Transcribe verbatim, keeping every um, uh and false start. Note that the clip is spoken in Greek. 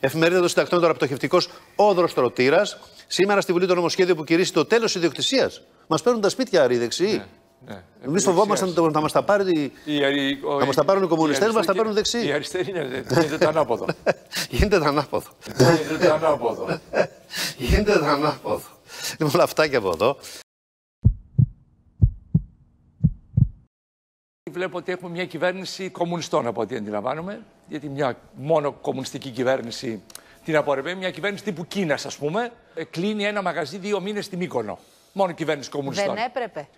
Εφημερίδα των Συντακτών, τώρα, πτωχευτικός όδρος τρωτήρας. Σήμερα στη Βουλή το νομοσχέδιο που κηρύσσει το τέλος ιδιοκτησίας. Μας παίρνουν τα σπίτια αρή δεξιοί. Ναι. Εμείς φοβόμασταν ότι θα μας τα, πάρει... τα πάρουν οι κομμουνιστές, μας τα παίρνουν δεξιοί. Η αριστερή είναι, γίνεται το ανάποδο. Γίνεται το ανάποδο. Γίνεται το ανάποδο. Γίνεται το ανάποδο. Λοιπόν, αυτά και από εδώ. Βλέπω ότι έχουμε μια κυβέρνηση κομμουνιστών, από ό,τι αντιλαμβάνομαι. Γιατί μια μόνο κομμουνιστική κυβέρνηση την απορρεπεί. Μια κυβέρνηση τύπου Κίνας, ας πούμε, κλείνει ένα μαγαζί δύο μήνες στη Μύκονο. Μόνο κυβέρνηση κομμουνιστών. Δεν έπρεπε.